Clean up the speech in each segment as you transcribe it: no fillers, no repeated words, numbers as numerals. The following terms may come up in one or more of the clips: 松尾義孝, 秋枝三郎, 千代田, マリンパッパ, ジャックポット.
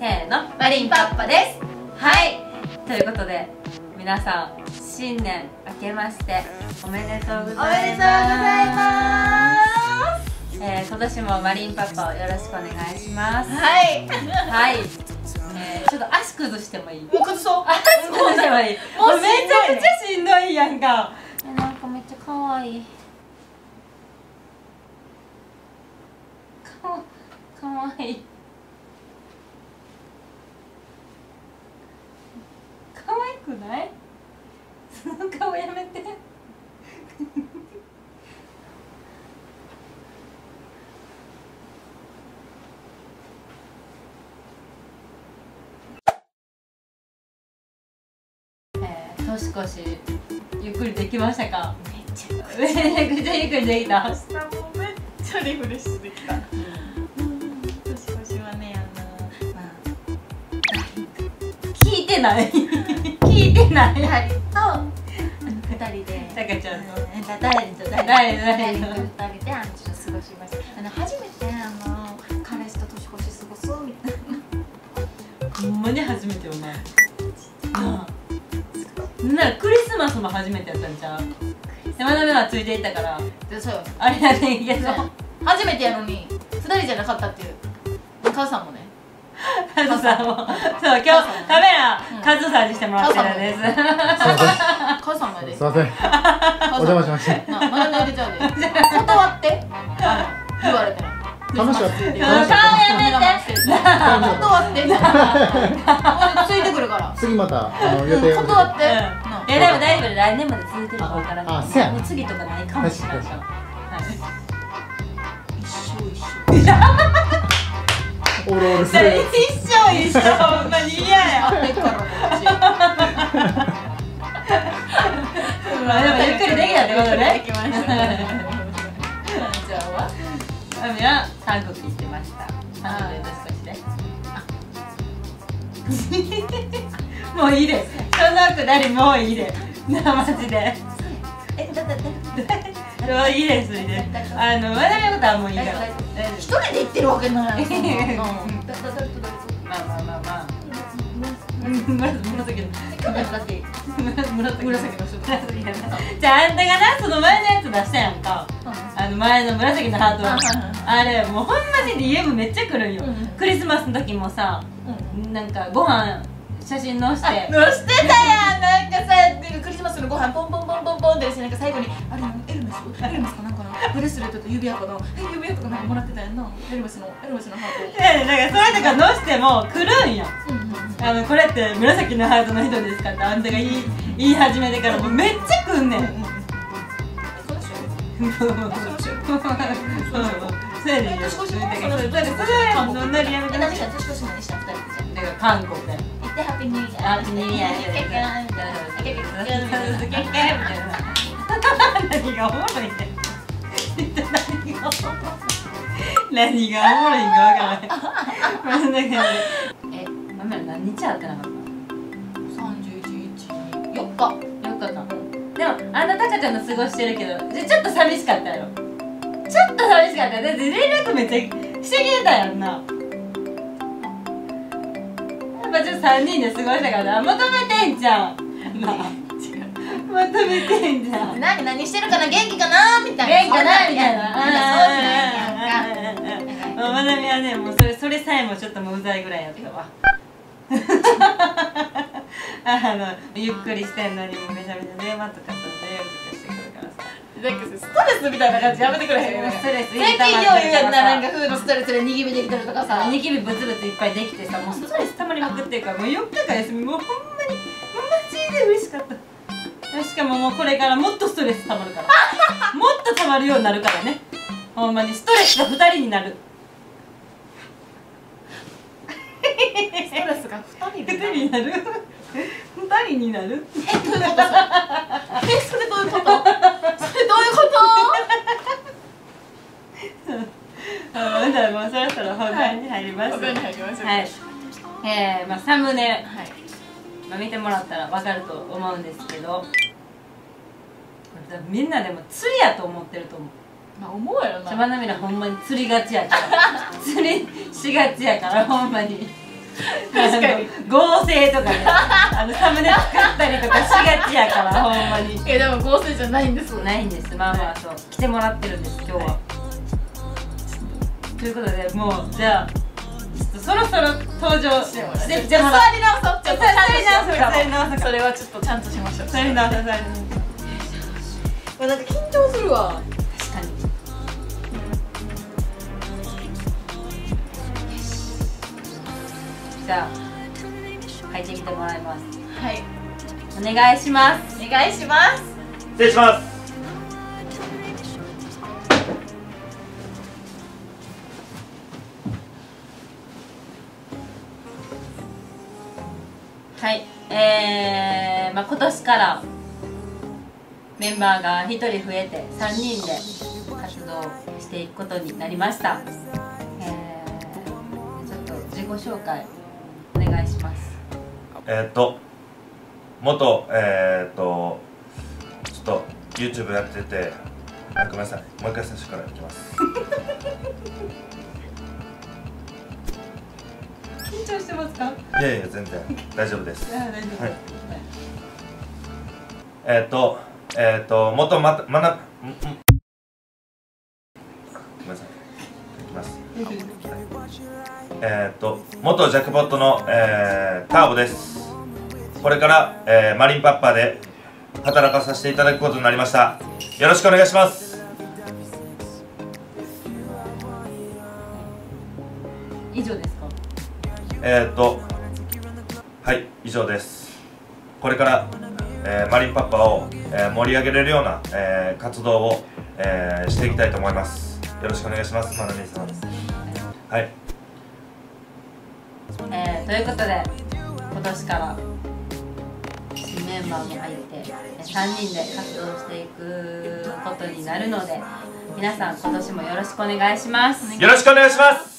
せーの、マリンパッパです。はい、ということで皆さん新年明けましておめでとうございます。今年もマリンパッパをよろしくお願いします。はいはい、ちょっと足崩してもいい？もう崩そう。足崩してもいい？もうめちゃくちゃしんどいやんか。なんかめっちゃ可愛い。かわいい。かわいくない？その顔やめて。年越しゆっくりできましたか？めちゃくちゃゆっくりできた。明日もめっちゃリフレッシュできた。聞いてない。二人でたかちゃんの二人で過ごしました。初めて彼氏と年越し過ごそうみたいな。ほんまに初めてよね。なんかクリスマスも初めてやったんちゃう？山田はついていったからあれやねんけど、初めてやのに二人じゃなかったっていう。母さんもね、カズさんも、そう、今日カメラカズさんにしてもらってるんです。カズさんまで。すみません。お邪魔しました。まだ出ちゃうで。断って。言われたら。楽しかった。顔やめて。断って。ついてくるから。次また予定を。断って。いやでも大丈夫で、来年まで続いてるから。あ、そうや。次とかないかもしれない。一緒。一生一生ほんまに嫌や。ゆっくりできたってことね。あみは韓国行ってました。もういいです。そのくだりもういいです。マジで。いいですね。笑い事はもういいから。一人で行ってるわけない。まあ。紫のじゃああんたがな、その前のやつ出したやんか。前の紫のハートは。あれもうほんまに DM めっちゃ来るんよ。クリスマスの時もさ、なんかご飯。写真載せてたやん。なんかさ、クリスマスのご飯ポンポンポンポンポンってして、なんか最後にあれエルメスかなんかのブレスレットと指輪かの指輪とかなんかもらってたやんな。エルメスのハート。なんかそれとか載せても来るんや。これって紫のハートの人ですかってあんたが言い始めてからもうめっちゃ来んねん。韓国で。ハッピーニューイヤー。ハッピーニューイヤー。何がおもろいね。何がおもろいんかわからない。マメラ何日会ってなかった？31、4日か。でもあんなタカちゃんの過ごしてるけど、ちょっと寂しかったよ。だって連絡めっちゃしてきてたやんな。ちょっと3人で過ごしたから求めてんじゃん。何してるかな、元気かなみたいな。まなみはね、もうそれさえもちょっともううざいぐらいやったわ。ゆっくりしてんのにめちゃめちゃ電話とかしてくるからさ、ストレスみたいな感じやめてくれへん？ストレス最近よう言うやんな。なんか風のストレスでニキビできたりとかさ、ニキビブツブツいっぱいできてさ、もうストレスたまりまくってるから、もう4日間休み、もうほんまにマジで嬉しかった。しかももうこれからもっとストレスたまるからもっとたまるようになるからね。ほんまにストレスが2人になる。ストレスが2人になる。2人になる。どういうこと？それどういうこと？もうそろそろ本番に入ります。サムネ、見てもらったら分かると思うんですけど、みんなでも釣りやと思ってると思う。まあ思うやろな。まなみらほんまに釣りがちやから、釣りしがちやからほんまに。確かに合成とかねサムネ作ったりとかしがちやからほんまに。でも合成じゃないんですもんね。ないんです。まあまあそう来てもらってるんです今日は。ということでもうじゃあそろそろ登場してもらって、じゃあ座り直そう。ちょっと座り直そう。それはちょっとちゃんとしましょう。座り直そう。なんか緊張するわ。確かに書いてきてもらいます。はい。お願いします。お願いします。失礼します。はい。まあ今年からメンバーが1人増えて3人で活動していくことになりました。ちょっと自己紹介。お願いします。元ちょっと YouTube やってて、あ、ごめんなさい、もう一回最初からいきます。緊張してますか？いやいや全然大丈夫です。はい。元ごめんなさい、いきます。元ジャクボットの、ターボです。これから、マリンパッパーで働かさせていただくことになりました。よろしくお願いします。以上ですか？はい、以上です。これから、マリンパッパーを、盛り上げれるような、活動を、していきたいと思います。よろしくお願いします。まなみさん。はい。ということで今年から新メンバーも入って3人で活動していくことになるので、皆さん今年もよろしくお願いします。よろしくお願いします。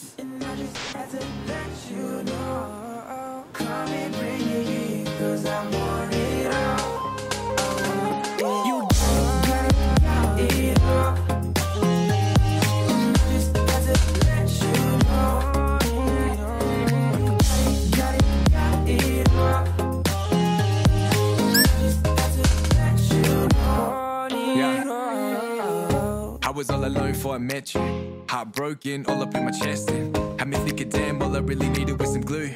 Was all alone before I met you. Heartbroken, all up in my chest. Had me thinking, damn, all I really needed was some glue.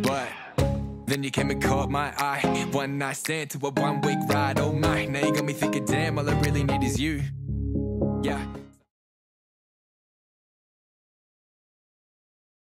But then you came and caught my eye. One night stand to a one-week ride. Oh my, now you got me thinking, damn, all I really need is you. Yeah.